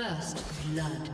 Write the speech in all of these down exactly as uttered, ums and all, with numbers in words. First blood.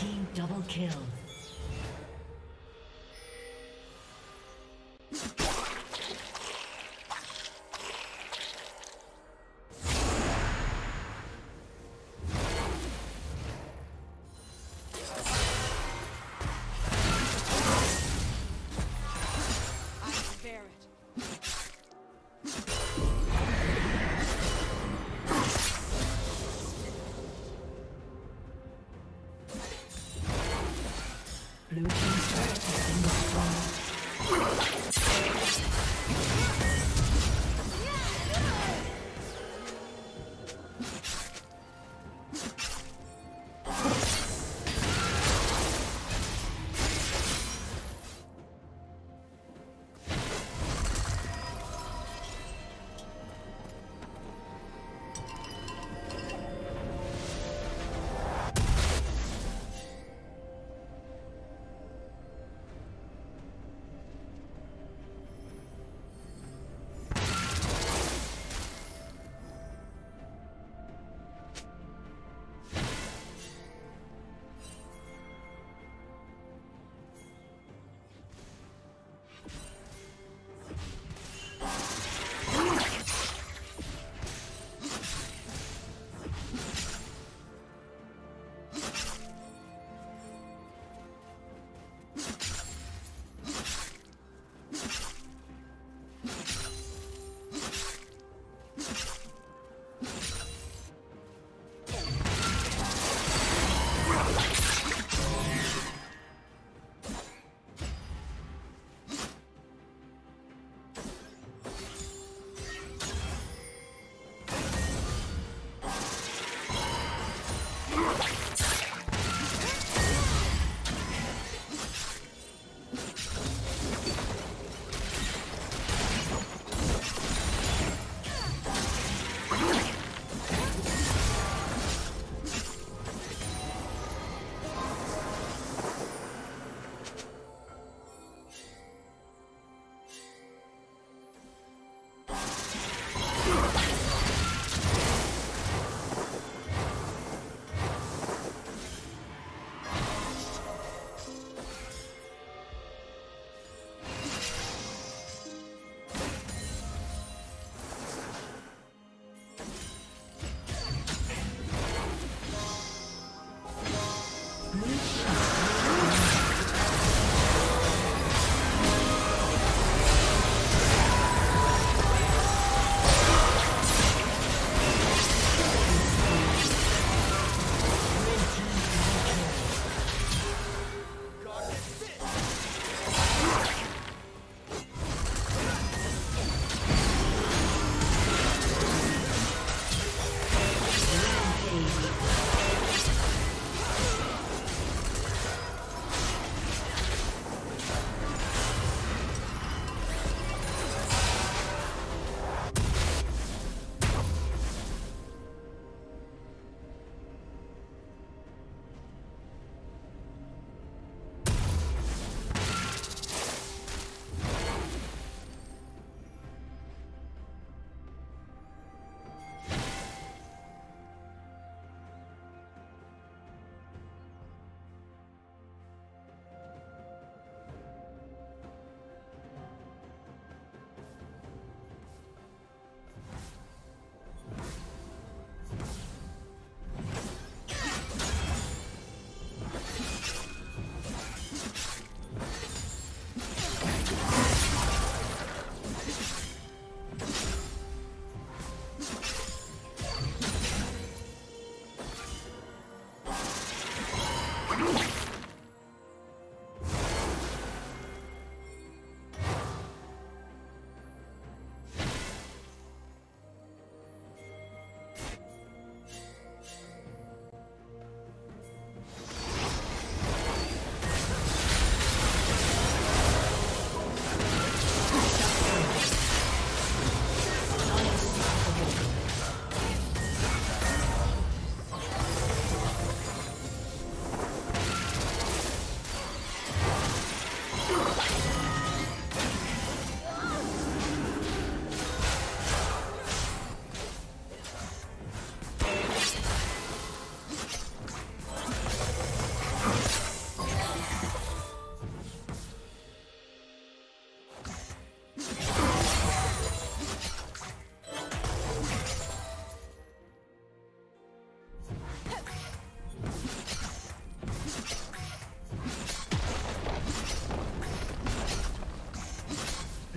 Team double kill.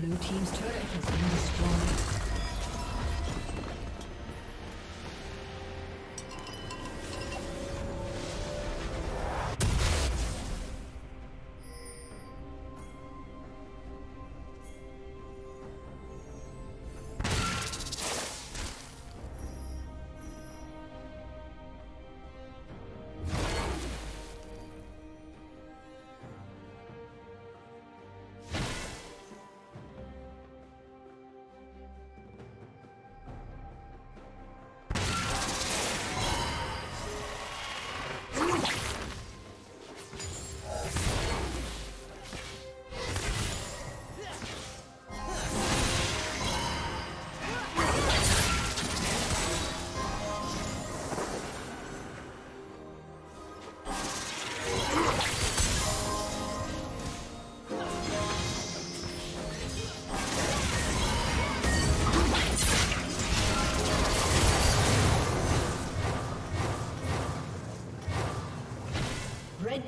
Blue team's turret has been destroyed. Red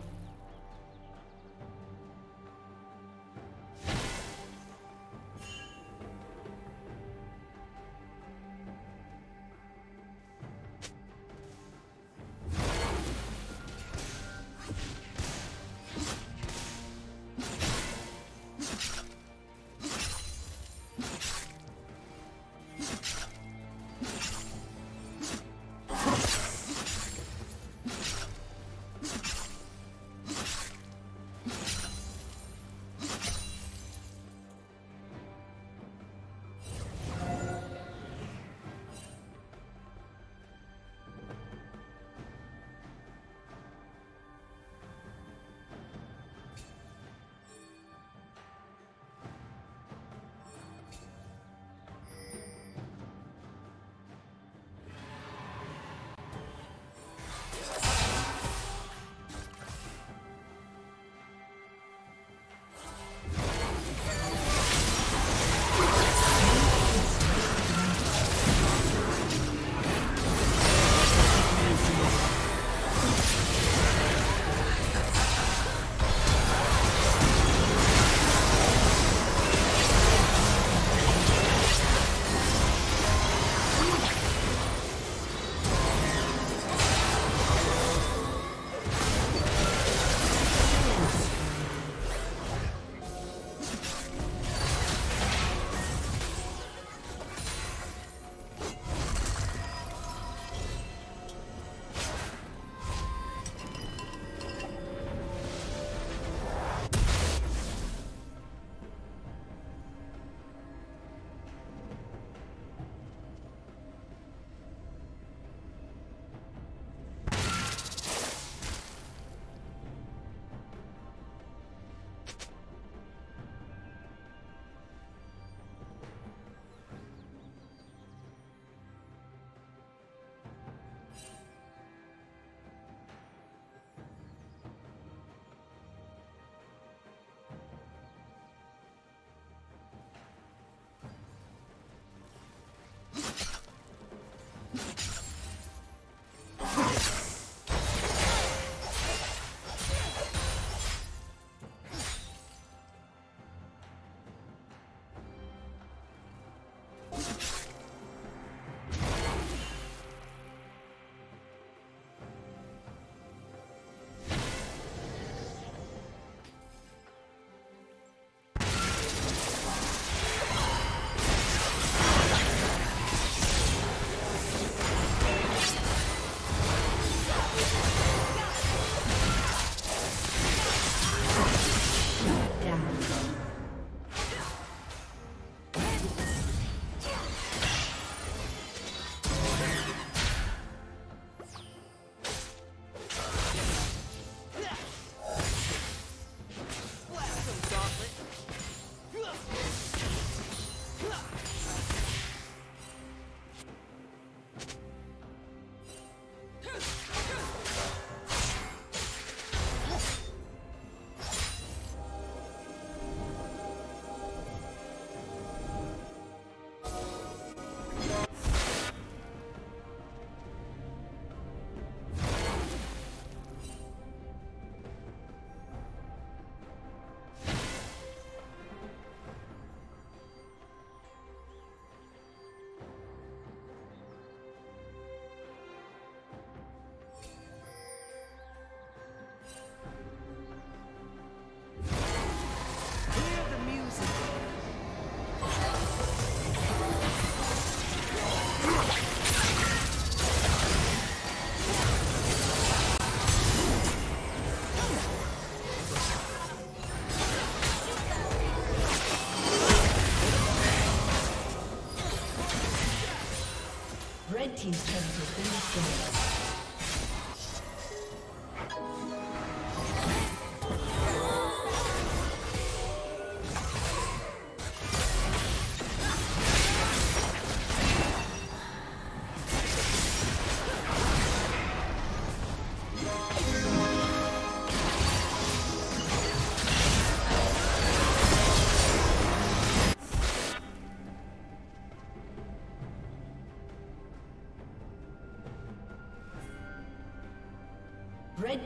Red team's turret has been destroyed. Red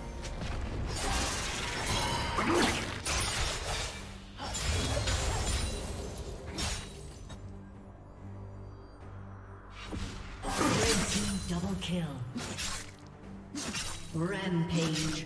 Red team double kill. Rampage.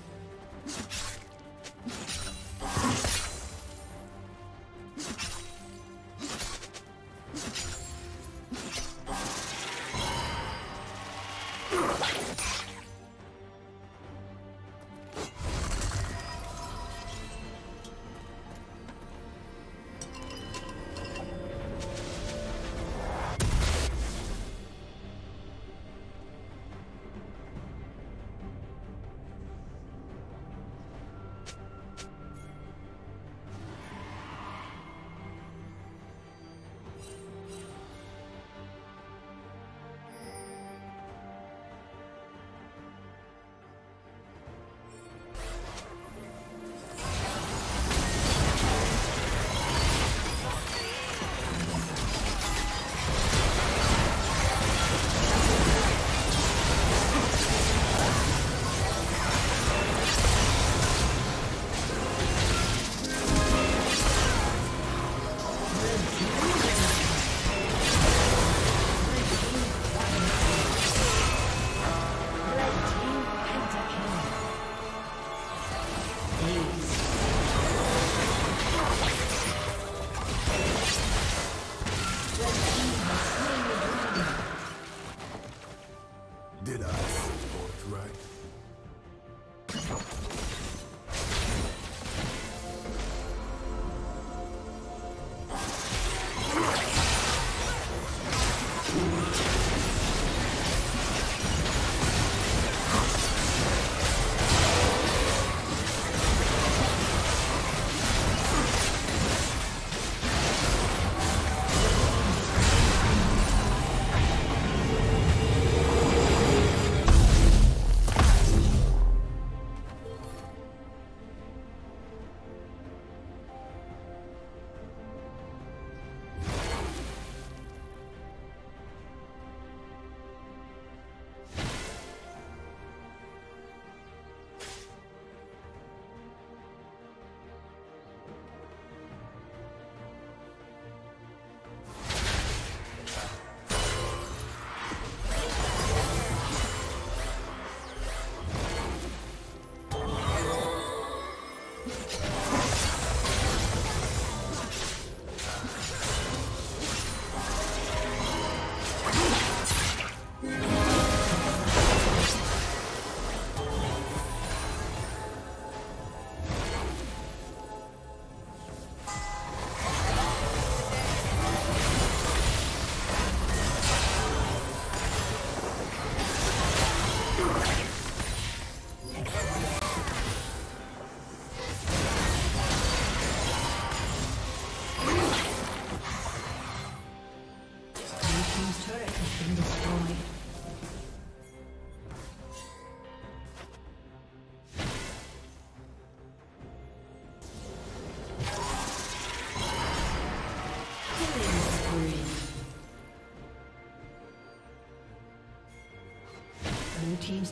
Blue team's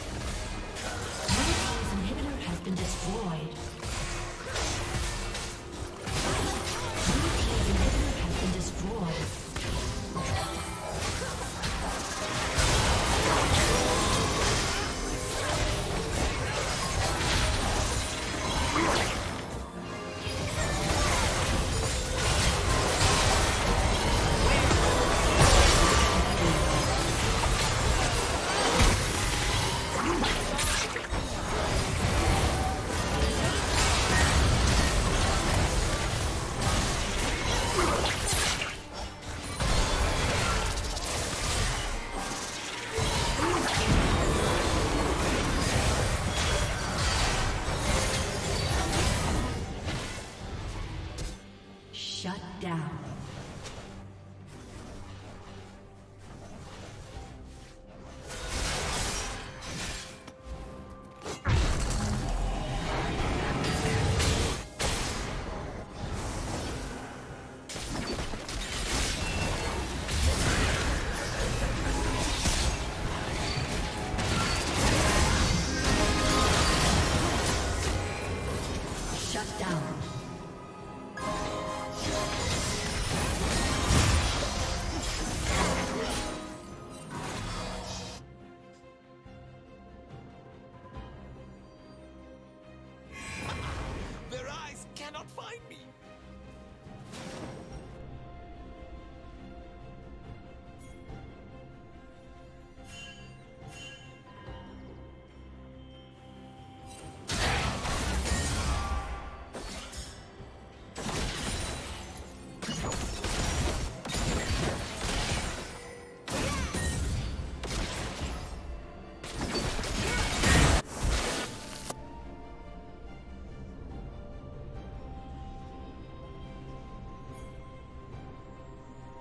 Blue team's inhibitor has been destroyed. Blue team's inhibitor has been destroyed. Shut down.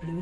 Blue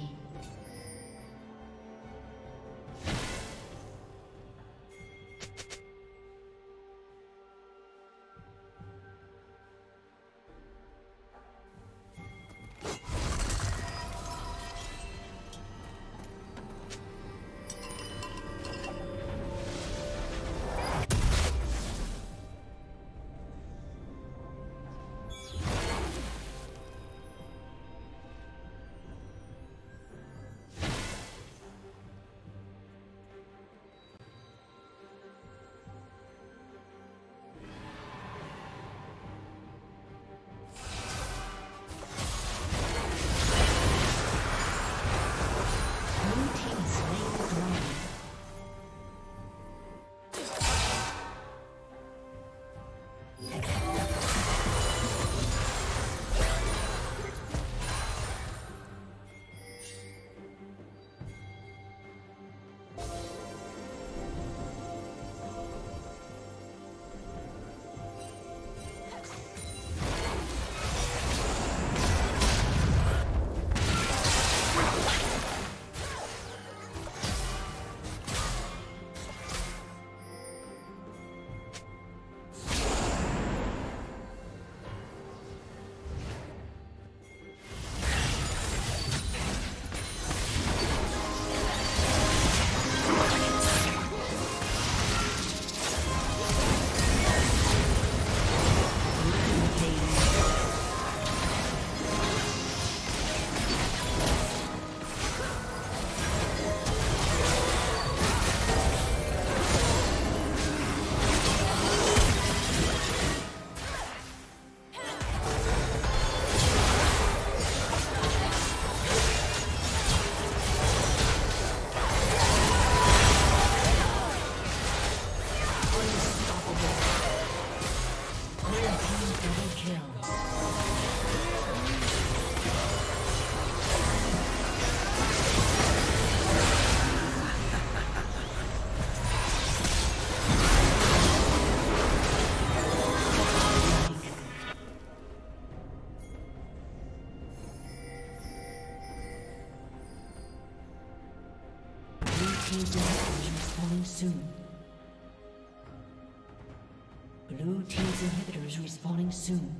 Blue team's inhibitor is respawning soon.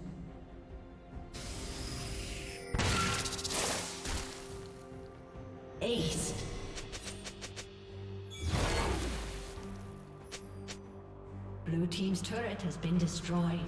Ace. Blue team's turret has been destroyed.